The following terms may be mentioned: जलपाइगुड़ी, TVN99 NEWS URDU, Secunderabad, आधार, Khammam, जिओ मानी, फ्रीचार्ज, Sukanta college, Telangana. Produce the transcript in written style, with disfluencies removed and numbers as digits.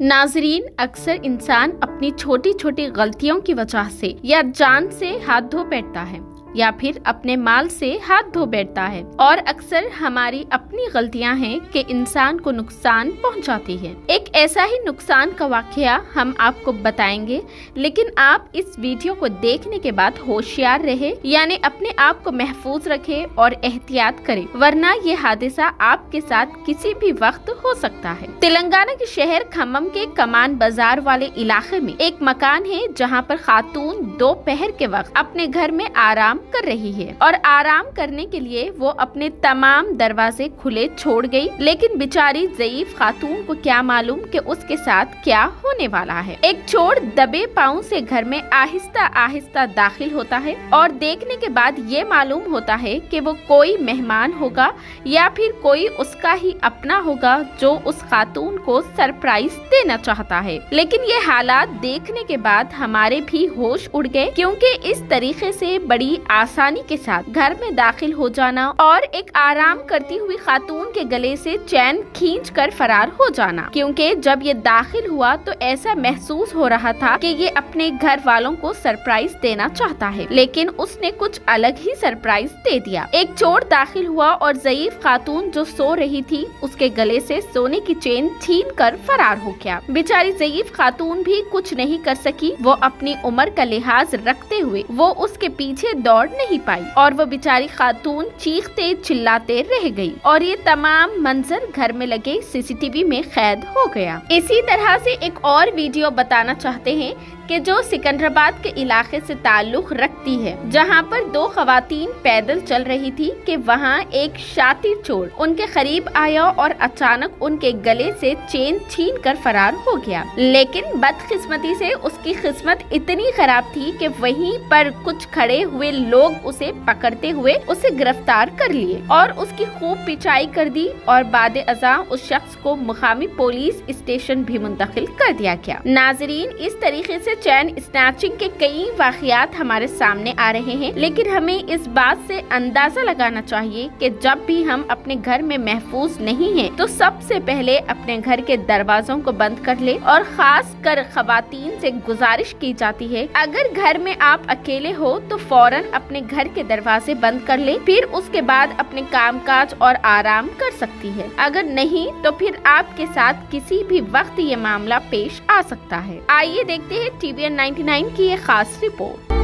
नाजरीन, अक्सर इंसान अपनी छोटी छोटी गलतियों की वजह से या जान से हाथ धो बैठता है या फिर अपने माल से हाथ धो बैठता है। और अक्सर हमारी अपनी गलतियां हैं कि इंसान को नुकसान पहुंचाती है। एक ऐसा ही नुकसान का वाकया हम आपको बताएंगे, लेकिन आप इस वीडियो को देखने के बाद होशियार रहे, यानी अपने आप को महफूज रखें और एहतियात करें, वरना ये हादसा आपके साथ किसी भी वक्त हो सकता है। तेलंगाना के शहर खम्मम के कमान बाजार वाले इलाके में एक मकान है जहाँ पर खातून दोपहर के वक्त अपने घर में आराम कर रही है और आराम करने के लिए वो अपने तमाम दरवाजे खुले छोड़ गई, लेकिन बेचारी ज़ईफ खातून को क्या मालूम कि उसके साथ क्या होने वाला है। एक चोर दबे पाँव से घर में आहिस्ता आहिस्ता दाखिल होता है और देखने के बाद ये मालूम होता है कि वो कोई मेहमान होगा या फिर कोई उसका ही अपना होगा जो उस खातून को सरप्राइज देना चाहता है। लेकिन ये हालात देखने के बाद हमारे भी होश उड़ गए, क्योंकि इस तरीके से बड़ी आसानी के साथ घर में दाखिल हो जाना और एक आराम करती हुई खातून के गले से चैन खींचकर फरार हो जाना, क्योंकि जब ये दाखिल हुआ तो ऐसा महसूस हो रहा था कि ये अपने घर वालों को सरप्राइज देना चाहता है, लेकिन उसने कुछ अलग ही सरप्राइज दे दिया। एक चोर दाखिल हुआ और ज़ईफ खातून जो सो रही थी उसके गले से सोने की चेन छीन कर फरार हो गया। बेचारी ज़ईफ खातून भी कुछ नहीं कर सकी, वो अपनी उम्र का लिहाज रखते हुए वो उसके पीछे दौड़ नहीं पाई और वो बेचारी खातून चीखते चिल्लाते रह गई और ये तमाम मंजर घर में लगे सीसीटीवी में कैद हो गया। इसी तरह से एक और वीडियो बताना चाहते हैं कि जो सिकंदराबाद के इलाके से ताल्लुक रखती है, जहां पर दो खवातीन पैदल चल रही थी कि वहां एक शातिर चोर उनके करीब आया और अचानक उनके गले से चेन छीन कर फरार हो गया। लेकिन बदकिस्मती से उसकी किस्मत इतनी खराब थी कि वहीं पर कुछ खड़े हुए लोग उसे पकड़ते हुए उसे गिरफ्तार कर लिए और उसकी खूब पिटाई कर दी और बाद अज़ां उस शख्स को मुकामी पुलिस स्टेशन भी मुंतकिल कर दिया गया। नाजरीन, इस तरीके से चैन स्नैचिंग के कई वाक़यात हमारे सामने आ रहे हैं, लेकिन हमें इस बात से अंदाजा लगाना चाहिए कि जब भी हम अपने घर में महफूज नहीं हैं तो सबसे पहले अपने घर के दरवाजों को बंद कर ले। और खास कर खवातीन से गुजारिश की जाती है, अगर घर में आप अकेले हो तो फौरन अपने घर के दरवाजे बंद कर ले, फिर उसके बाद अपने कामकाज और आराम कर सकती है। अगर नहीं तो फिर आपके साथ किसी भी वक्त ये मामला पेश आ सकता है। आइए देखते हैं TVN99 की ये खास रिपोर्ट।